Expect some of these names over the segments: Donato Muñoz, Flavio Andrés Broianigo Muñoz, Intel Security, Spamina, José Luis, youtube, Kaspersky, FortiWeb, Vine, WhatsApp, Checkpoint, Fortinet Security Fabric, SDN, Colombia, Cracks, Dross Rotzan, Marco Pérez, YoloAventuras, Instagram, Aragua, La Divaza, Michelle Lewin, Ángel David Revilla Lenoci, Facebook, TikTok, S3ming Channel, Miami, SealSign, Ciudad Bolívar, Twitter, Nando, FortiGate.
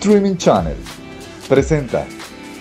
S3ming Channel presenta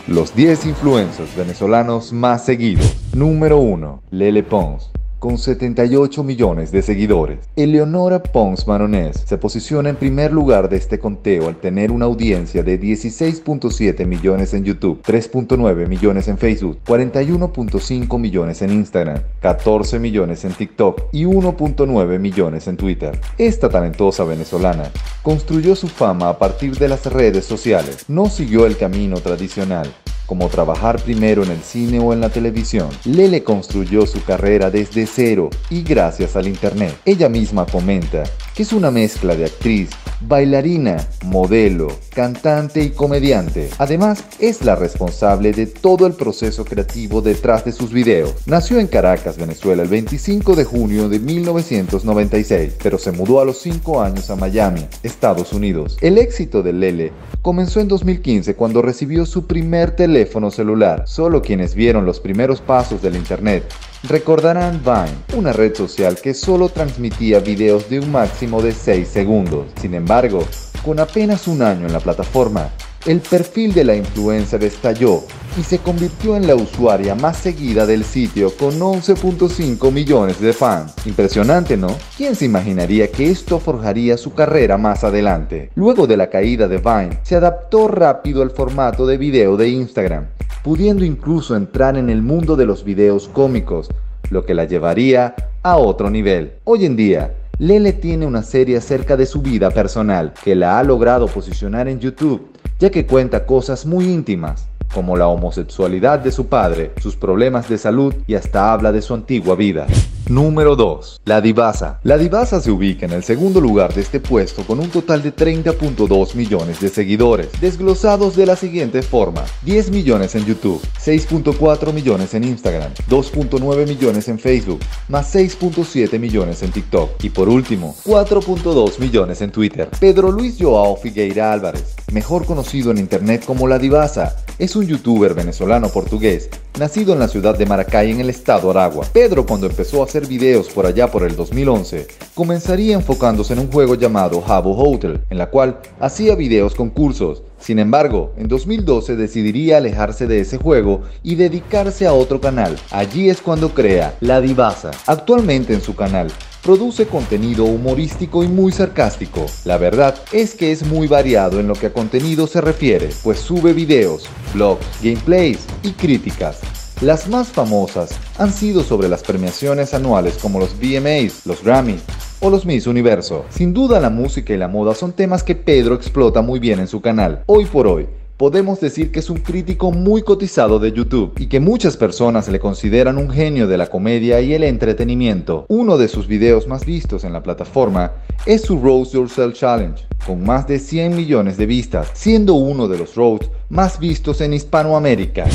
los 10 influencers venezolanos más seguidos. Número 1. Lele Pons, con 78 millones de seguidores. Eleonora Pons Manonés se posiciona en primer lugar de este conteo al tener una audiencia de 16.7 millones en YouTube, 3.9 millones en Facebook, 41.5 millones en Instagram, 14 millones en TikTok y 1.9 millones en Twitter. Esta talentosa venezolana construyó su fama a partir de las redes sociales. No siguió el camino tradicional, como trabajar primero en el cine o en la televisión. Lele construyó su carrera desde cero y gracias al internet. Ella misma comenta que es una mezcla de actriz, bailarina, modelo, cantante y comediante. Además, es la responsable de todo el proceso creativo detrás de sus videos. Nació en Caracas, Venezuela, el 25 de junio de 1996, pero se mudó a los 5 años a Miami, Estados Unidos. El éxito de Lele comenzó en 2015 cuando recibió su primer teléfono celular. Solo quienes vieron los primeros pasos del internet recordarán Vine, una red social que solo transmitía videos de un máximo de 6 segundos. Sin embargo, con apenas un año en la plataforma, el perfil de la influencer estalló y se convirtió en la usuaria más seguida del sitio con 11.5 millones de fans. Impresionante, ¿no? ¿Quién se imaginaría que esto forjaría su carrera más adelante? Luego de la caída de Vine, se adaptó rápido al formato de video de Instagram, pudiendo incluso entrar en el mundo de los videos cómicos, lo que la llevaría a otro nivel. Hoy en día, Lele tiene una serie acerca de su vida personal, que la ha logrado posicionar en YouTube, ya que cuenta cosas muy íntimas, como la homosexualidad de su padre, sus problemas de salud y hasta habla de su antigua vida. Número 2. La Divaza. La Divaza se ubica en el segundo lugar de este puesto con un total de 30.2 millones de seguidores, desglosados de la siguiente forma: 10 millones en YouTube, 6.4 millones en Instagram, 2.9 millones en Facebook, más 6.7 millones en TikTok y por último 4.2 millones en Twitter. Pedro Luis Joao Figueira Álvarez, mejor conocido en internet como La Divaza, es un youtuber venezolano-portugués nacido en la ciudad de Maracay, en el estado Aragua. Pedro, cuando empezó a hacer videos por allá por el 2011, comenzaría enfocándose en un juego llamado Habbo Hotel, en la cual hacía videos concursos. Sin embargo, en 2012 decidiría alejarse de ese juego y dedicarse a otro canal. Allí es cuando crea La Divaza. Actualmente en su canal produce contenido humorístico y muy sarcástico. La verdad es que es muy variado en lo que a contenido se refiere, pues sube videos, blogs, gameplays y críticas. Las más famosas han sido sobre las premiaciones anuales como los VMAs, los Grammys o los Miss Universo. Sin duda, la música y la moda son temas que Pedro explota muy bien en su canal. Hoy por hoy, podemos decir que es un crítico muy cotizado de YouTube y que muchas personas le consideran un genio de la comedia y el entretenimiento. Uno de sus videos más vistos en la plataforma es su Roast Yourself Challenge, con más de 100 millones de vistas, siendo uno de los roasts más vistos en Hispanoamérica.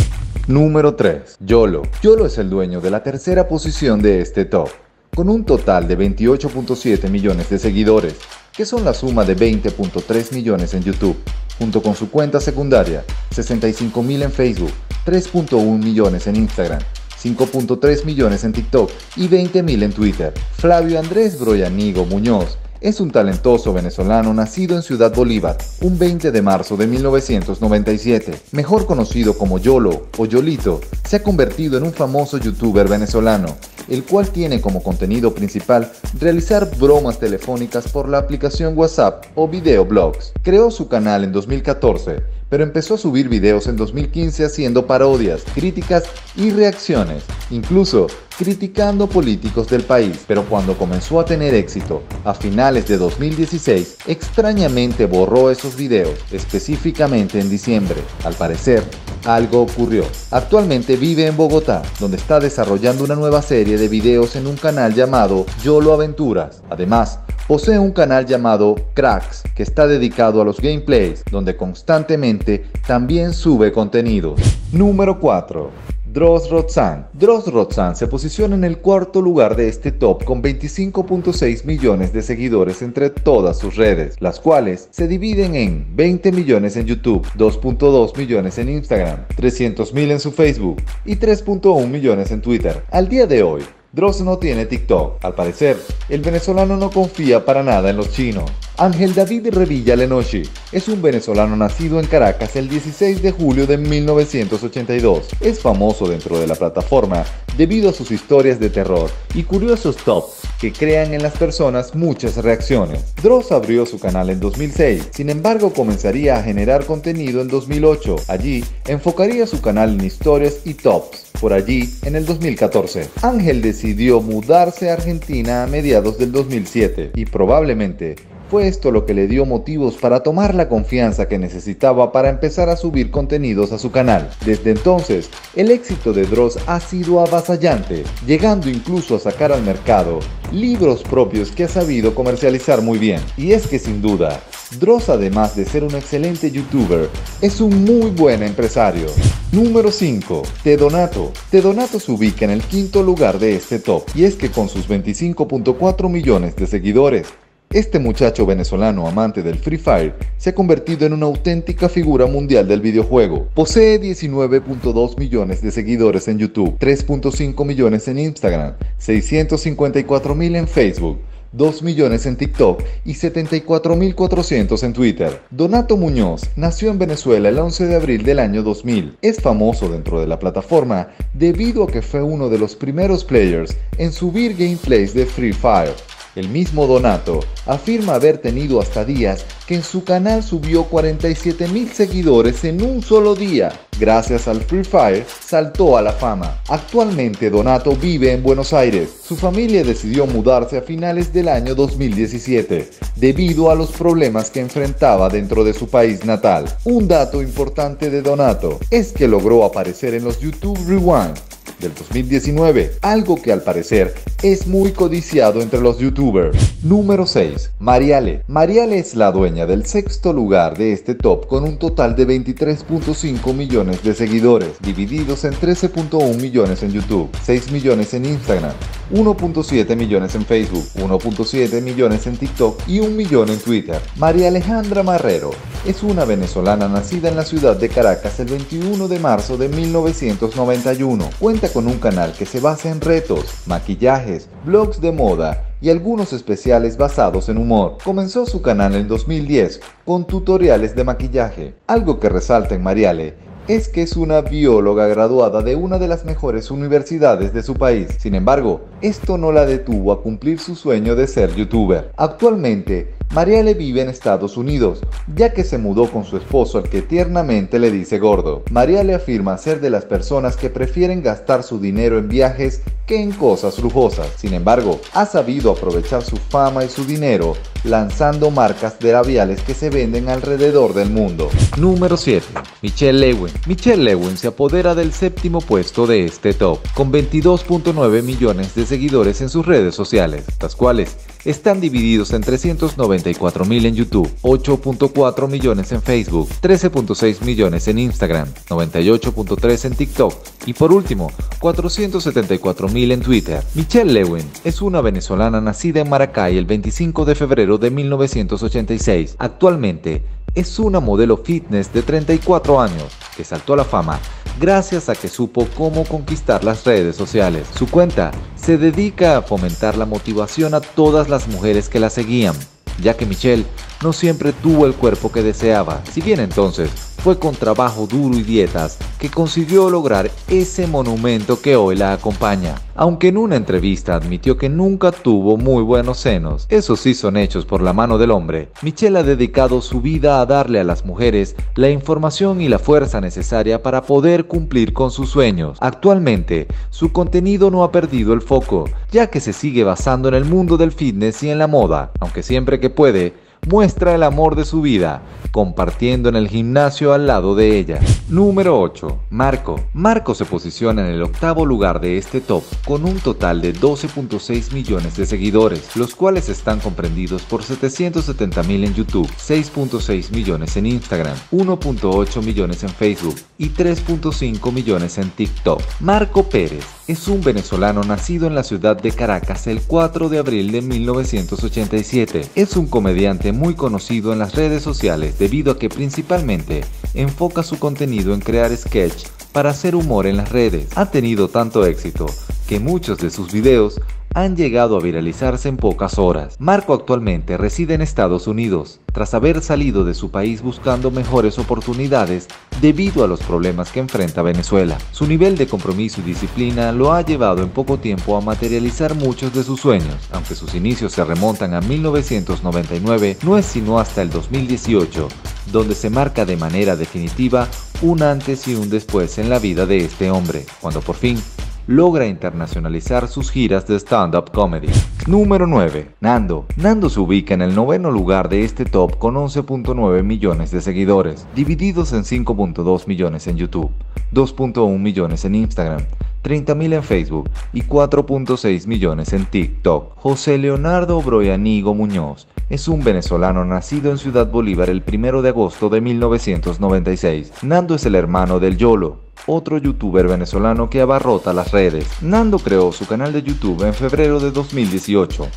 Número 3. YOLO. YOLO es el dueño de la tercera posición de este top, con un total de 28.7 millones de seguidores, que son la suma de 20.3 millones en YouTube, junto con su cuenta secundaria, 65.000 en Facebook, 3.1 millones en Instagram, 5.3 millones en TikTok y 20.000 en Twitter. Flavio Andrés Broianigo Muñoz es un talentoso venezolano nacido en Ciudad Bolívar, un 20 de marzo de 1997. Mejor conocido como YOLO o YOLITO, se ha convertido en un famoso youtuber venezolano, el cual tiene como contenido principal realizar bromas telefónicas por la aplicación WhatsApp o videoblogs. Creó su canal en 2014, pero empezó a subir videos en 2015 haciendo parodias, críticas y reacciones, incluso criticando políticos del país. Pero cuando comenzó a tener éxito, a finales de 2016, extrañamente borró esos videos, específicamente en diciembre. Al parecer, algo ocurrió. Actualmente vive en Bogotá, donde está desarrollando una nueva serie de videos en un canal llamado YoloAventuras. Además, posee un canal llamado Cracks, que está dedicado a los gameplays, donde constantemente también sube contenidos. Número 4. Dross Rotzan. Dross Rotzan se posiciona en el cuarto lugar de este top con 25.6 millones de seguidores entre todas sus redes, las cuales se dividen en 20 millones en YouTube, 2.2 millones en Instagram, 300.000 en su Facebook y 3.1 millones en Twitter. Al día de hoy, Dross no tiene TikTok. Al parecer, el venezolano no confía para nada en los chinos. Ángel David Revilla Lenoci es un venezolano nacido en Caracas el 16 de julio de 1982. Es famoso dentro de la plataforma debido a sus historias de terror y curiosos tops que crean en las personas muchas reacciones. Dross abrió su canal en 2006, sin embargo comenzaría a generar contenido en 2008. Allí enfocaría su canal en historias y tops. Por allí, en el 2014, Ángel decidió mudarse a Argentina a mediados del 2007 y probablemente fue esto lo que le dio motivos para tomar la confianza que necesitaba para empezar a subir contenidos a su canal. Desde entonces, el éxito de Dross ha sido avasallante, llegando incluso a sacar al mercado libros propios que ha sabido comercializar muy bien. Y es que sin duda, Dross, además de ser un excelente youtuber, es un muy buen empresario. Número 5. Tedonato. Tedonato se ubica en el quinto lugar de este top, y es que con sus 25.4 millones de seguidores, este muchacho venezolano amante del Free Fire se ha convertido en una auténtica figura mundial del videojuego. Posee 19.2 millones de seguidores en YouTube, 3.5 millones en Instagram, 654.000 en Facebook, 2 millones en TikTok y 74.400 en Twitter. Donato Muñoz nació en Venezuela el 11 de abril del año 2000. Es famoso dentro de la plataforma debido a que fue uno de los primeros players en subir gameplays de Free Fire. El mismo Donato afirma haber tenido hasta días que en su canal subió 47.000 seguidores en un solo día. Gracias al Free Fire saltó a la fama. Actualmente Donato vive en Buenos Aires. Su familia decidió mudarse a finales del año 2017 debido a los problemas que enfrentaba dentro de su país natal. Un dato importante de Donato es que logró aparecer en los YouTube Rewind del 2019, algo que al parecer es muy codiciado entre los youtubers. Número 6. Mariale. Mariale es la dueña del sexto lugar de este top con un total de 23.5 millones de seguidores, divididos en 13.1 millones en YouTube, 6 millones en Instagram, 1.7 millones en Facebook, 1.7 millones en TikTok y 1 millón en Twitter. María Alejandra Marrero es una venezolana nacida en la ciudad de Caracas el 21 de marzo de 1991. Cuenta con un canal que se basa en retos, maquillajes, blogs de moda y algunos especiales basados en humor. Comenzó su canal en 2010 con tutoriales de maquillaje. Algo que resalta en Mariale es que es una bióloga graduada de una de las mejores universidades de su país. Sin embargo, esto no la detuvo a cumplir su sueño de ser youtuber. Actualmente, Mariale vive en Estados Unidos, ya que se mudó con su esposo al que tiernamente le dice gordo. Mariale afirma ser de las personas que prefieren gastar su dinero en viajes que en cosas lujosas. Sin embargo, ha sabido aprovechar su fama y su dinero lanzando marcas de labiales que se venden alrededor del mundo. Número 7. Michelle Lewin. Michelle Lewin se apodera del séptimo puesto de este top, con 22.9 millones de seguidores en sus redes sociales, las cuales están divididos en 394.000 en YouTube, 8.4 millones en Facebook, 13.6 millones en Instagram, 98.3 en TikTok y por último 474.000 en Twitter. Michelle Lewin es una venezolana nacida en Maracay el 25 de febrero de 1986. Actualmente es una modelo fitness de 34 años que saltó a la fama gracias a que supo cómo conquistar las redes sociales. Su cuenta se dedica a fomentar la motivación a todas las mujeres que la seguían, ya que Michelle no siempre tuvo el cuerpo que deseaba. Si bien entonces fue con trabajo duro y dietas que consiguió lograr ese monumento que hoy la acompaña. Aunque en una entrevista admitió que nunca tuvo muy buenos senos, esos sí son hechos por la mano del hombre. Michelle ha dedicado su vida a darle a las mujeres la información y la fuerza necesaria para poder cumplir con sus sueños. Actualmente, su contenido no ha perdido el foco, ya que se sigue basando en el mundo del fitness y en la moda, aunque siempre que puede, muestra el amor de su vida, compartiendo en el gimnasio al lado de ella. Número 8. Marco. Marco se posiciona en el octavo lugar de este top con un total de 12.6 millones de seguidores, los cuales están comprendidos por 770.000 en YouTube, 6.6 millones en Instagram, 1.8 millones en Facebook y 3.5 millones en TikTok. Marco Pérez es un venezolano nacido en la ciudad de Caracas el 4 de abril de 1987. Es un comediante muy conocido en las redes sociales debido a que principalmente enfoca su contenido en crear sketch para hacer humor en las redes. Ha tenido tanto éxito que muchos de sus videos han llegado a viralizarse en pocas horas. Marco actualmente reside en Estados Unidos, tras haber salido de su país buscando mejores oportunidades debido a los problemas que enfrenta Venezuela. Su nivel de compromiso y disciplina lo ha llevado en poco tiempo a materializar muchos de sus sueños. Aunque sus inicios se remontan a 1999, no es sino hasta el 2018, donde se marca de manera definitiva un antes y un después en la vida de este hombre, cuando por fin logra internacionalizar sus giras de stand-up comedy. Número 9. Nando. Nando se ubica en el noveno lugar de este top con 11.9 millones de seguidores, divididos en 5.2 millones en YouTube, 2.1 millones en Instagram, 30.000 en Facebook y 4.6 millones en TikTok. José Leonardo Broianigo Muñoz es un venezolano nacido en Ciudad Bolívar el 1 de agosto de 1996. Nando es el hermano del YOLO, otro youtuber venezolano que abarrota las redes. Nando creó su canal de YouTube en febrero de 2018.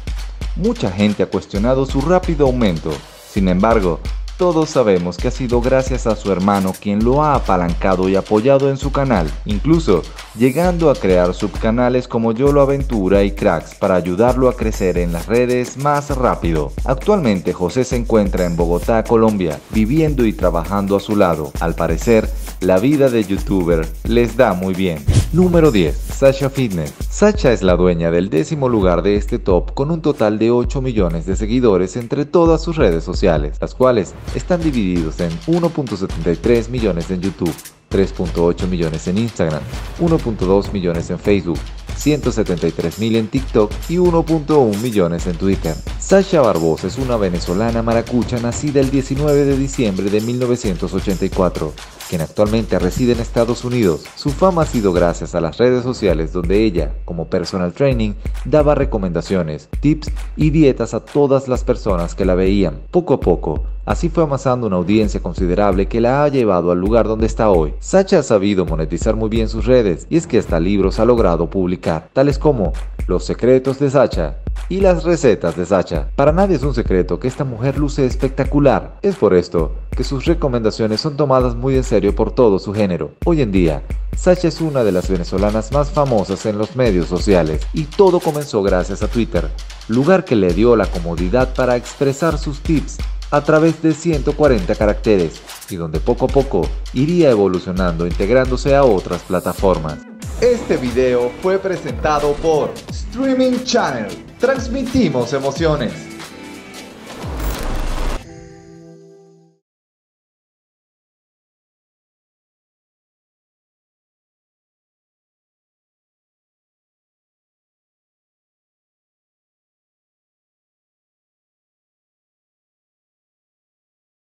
Mucha gente ha cuestionado su rápido aumento. Sin embargo, todos sabemos que ha sido gracias a su hermano quien lo ha apalancado y apoyado en su canal, incluso llegando a crear subcanales como YoloAventura y Cracks para ayudarlo a crecer en las redes más rápido. Actualmente José se encuentra en Bogotá, Colombia, viviendo y trabajando a su lado. Al parecer, la vida de youtuber les da muy bien. Número 10. Sascha Fitness. Sascha es la dueña del décimo lugar de este top con un total de 8 millones de seguidores entre todas sus redes sociales, las cuales están divididos en 1.73 millones en YouTube, 3.8 millones en Instagram, 1.2 millones en Facebook, 173.000 en TikTok y 1.1 millones en Twitter. Sascha Barbosa es una venezolana maracucha nacida el 19 de diciembre de 1984, quien actualmente reside en Estados Unidos. Su fama ha sido gracias a las redes sociales donde ella, como personal training, daba recomendaciones, tips y dietas a todas las personas que la veían. Poco a poco, así fue amasando una audiencia considerable que la ha llevado al lugar donde está hoy. Sascha ha sabido monetizar muy bien sus redes y es que hasta libros ha logrado publicar, tales como Los secretos de Sascha y Las recetas de Sascha. Para nadie es un secreto que esta mujer luce espectacular. Es por esto que sus recomendaciones son tomadas muy en serio por todo su género. Hoy en día, Sascha es una de las venezolanas más famosas en los medios sociales y todo comenzó gracias a Twitter, lugar que le dio la comodidad para expresar sus tips a través de 140 caracteres y donde poco a poco iría evolucionando, integrándose a otras plataformas. Este video fue presentado por S3ming Channel. Transmitimos emociones.